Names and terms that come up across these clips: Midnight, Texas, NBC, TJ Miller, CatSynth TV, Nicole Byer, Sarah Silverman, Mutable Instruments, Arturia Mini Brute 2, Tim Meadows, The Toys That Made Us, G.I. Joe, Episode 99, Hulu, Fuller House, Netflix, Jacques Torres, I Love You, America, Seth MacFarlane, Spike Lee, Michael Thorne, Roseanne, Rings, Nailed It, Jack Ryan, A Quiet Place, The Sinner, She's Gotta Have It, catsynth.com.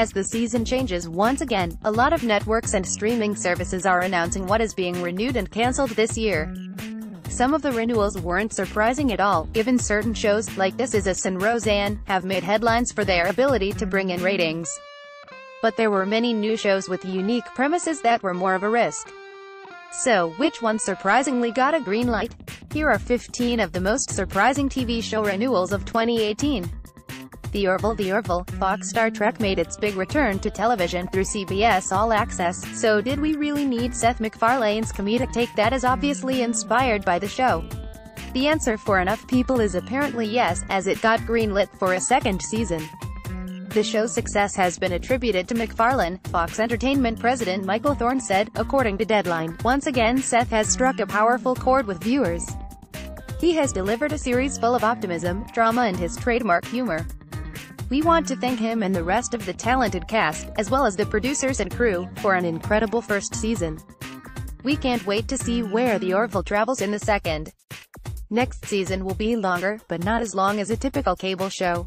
As the season changes once again, a lot of networks and streaming services are announcing what is being renewed and cancelled this year. Some of the renewals weren't surprising at all, given certain shows, like This Is Us and Roseanne, have made headlines for their ability to bring in ratings. But there were many new shows with unique premises that were more of a risk. So, which one surprisingly got a green light? Here are 15 of the most surprising TV show renewals of 2018. The Orville. The Orville, Fox Star Trek made its big return to television through CBS All Access, so did we really need Seth MacFarlane's comedic take that is obviously inspired by the show? The answer for enough people is apparently yes, as it got greenlit for a second season. The show's success has been attributed to MacFarlane, Fox Entertainment president Michael Thorne said, according to Deadline. Once again, Seth has struck a powerful chord with viewers. He has delivered a series full of optimism, drama and his trademark humor. We want to thank him and the rest of the talented cast, as well as the producers and crew, for an incredible first season. We can't wait to see where The Orville travels in the second. Next season will be longer, but not as long as a typical cable show.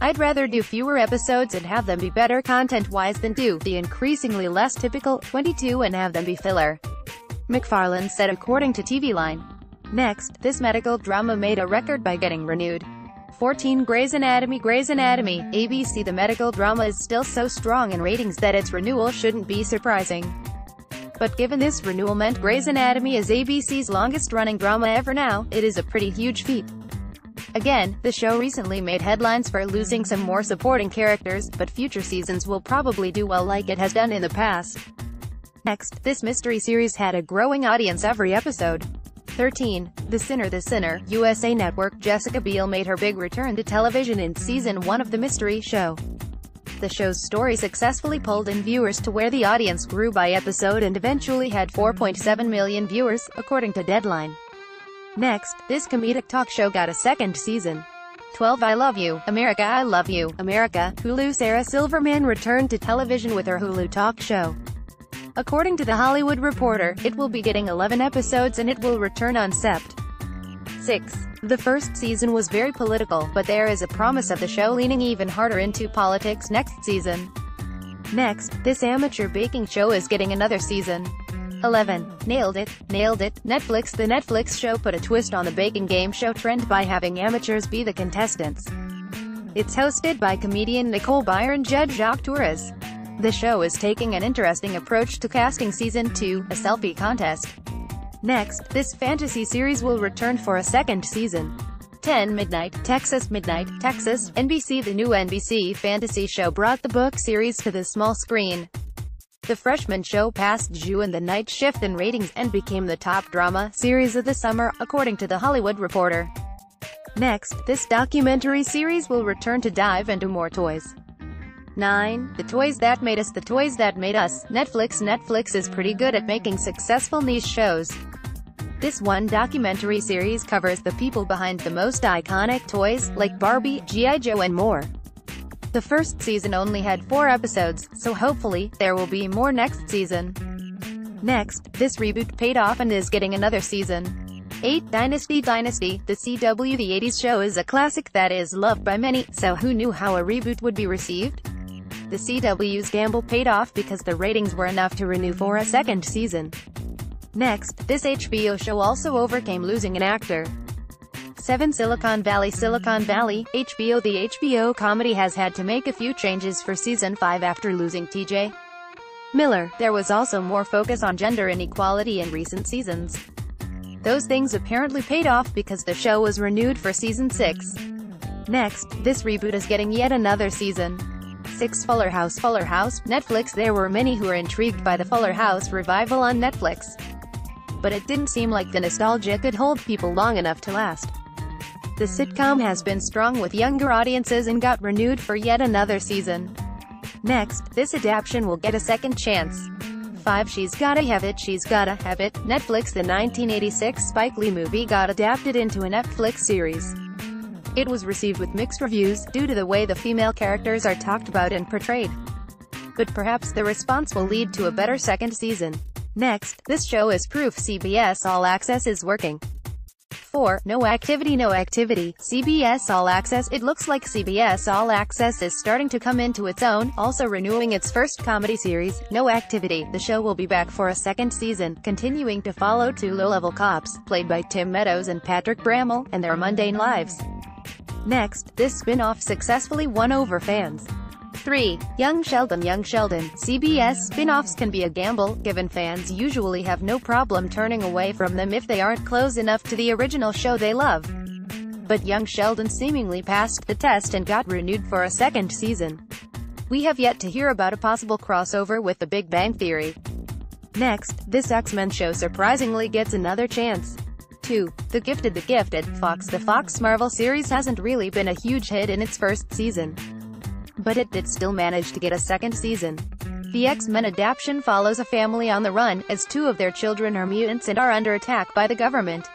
I'd rather do fewer episodes and have them be better content-wise than do the increasingly less typical 22 and have them be filler, MacFarlane said according to TV Line. Next, this medical drama made a record by getting renewed. 14. Grey's Anatomy. Grey's Anatomy, ABC. The medical drama is still so strong in ratings that its renewal shouldn't be surprising. But given this renewal meant Grey's Anatomy is ABC's longest-running drama ever now, it is a pretty huge feat. Again, the show recently made headlines for losing some more supporting characters, but future seasons will probably do well like it has done in the past. Next, this mystery series had a growing audience every episode. 13. The Sinner. The Sinner, USA Network. Jessica Biel made her big return to television in season 1 of the mystery show. The show's story successfully pulled in viewers to where the audience grew by episode and eventually had 4.7 million viewers, according to Deadline. Next, this comedic talk show got a second season. 12. I Love You, America. I Love You, America, Hulu. Sarah Silverman returned to television with her Hulu talk show. According to The Hollywood Reporter, it will be getting 11 episodes and it will return on Sept. 6. The first season was very political, but there is a promise of the show leaning even harder into politics next season. Next, this amateur baking show is getting another season. 11. Nailed It. Nailed It, Netflix. The Netflix show put a twist on the baking game show trend by having amateurs be the contestants. It's hosted by comedian Nicole Byer and judge Jacques Torres. The show is taking an interesting approach to casting season 2, a selfie contest. Next, this fantasy series will return for a second season. 10. Midnight, Texas. Midnight, Texas, NBC. The new NBC fantasy show brought the book series to the small screen. The freshman show passed Jew and the Night Shift in ratings and became the top drama series of the summer, according to The Hollywood Reporter. Next, this documentary series will return to dive into more toys. 9. The Toys That Made Us. The Toys That Made Us, Netflix. Netflix is pretty good at making successful niche shows. This one documentary series covers the people behind the most iconic toys, like Barbie, G.I. Joe and more. The first season only had 4 episodes, so hopefully, there will be more next season. Next, this reboot paid off and is getting another season. 8. Dynasty. Dynasty, the CW. The 80s show is a classic that is loved by many, so who knew how a reboot would be received? The CW's gamble paid off because the ratings were enough to renew for a second season. Next, this HBO show also overcame losing an actor. 7. Silicon Valley. Silicon Valley, HBO. The HBO comedy has had to make a few changes for season 5 after losing TJ Miller. There was also more focus on gender inequality in recent seasons. Those things apparently paid off because the show was renewed for season 6. Next, this reboot is getting yet another season. 6. Fuller House. Fuller House, Netflix. There were many who were intrigued by the Fuller House revival on Netflix, but it didn't seem like the nostalgia could hold people long enough to last. The sitcom has been strong with younger audiences and got renewed for yet another season. Next, this adaptation will get a second chance. 5. She's Gotta Have It. She's Gotta Have It, Netflix. The 1986 Spike Lee movie got adapted into a Netflix series. It was received with mixed reviews, due to the way the female characters are talked about and portrayed. But perhaps the response will lead to a better second season. Next, this show is proof CBS All Access is working. 4, No Activity, CBS All Access. It looks like CBS All Access is starting to come into its own, also renewing its first comedy series, No Activity. The show will be back for a second season, continuing to follow two low-level cops, played by Tim Meadows and Patrick Bramall, and their mundane lives. Next, this spin-off successfully won over fans. 3. Young Sheldon. CBS spin-offs can be a gamble, given fans usually have no problem turning away from them if they aren't close enough to the original show they love. But Young Sheldon seemingly passed the test and got renewed for a second season. We have yet to hear about a possible crossover with The Big Bang Theory. Next, this X-Men show surprisingly gets another chance. 2. The Gifted. The Fox Marvel series hasn't really been a huge hit in its first season, but it did still manage to get a second season. The X-Men adaptation follows a family on the run, as two of their children are mutants and are under attack by the government.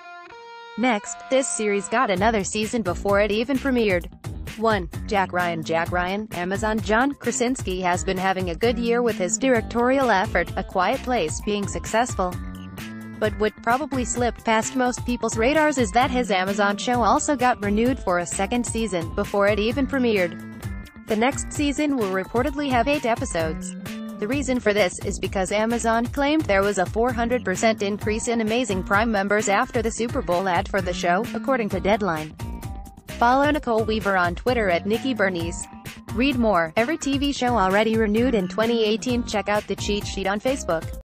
Next, this series got another season before it even premiered. 1. Jack Ryan, Amazon. John Krasinski has been having a good year with his directorial effort, A Quiet Place being successful. But what probably slipped past most people's radars is that his Amazon show also got renewed for a second season, before it even premiered. The next season will reportedly have 8 episodes. The reason for this is because Amazon claimed there was a 400% increase in Amazing Prime members after the Super Bowl ad for the show, according to Deadline. Follow Nicole Weaver on Twitter at Nikki Bernice. Read more. Every TV show already renewed in 2018. Check out the cheat sheet on Facebook.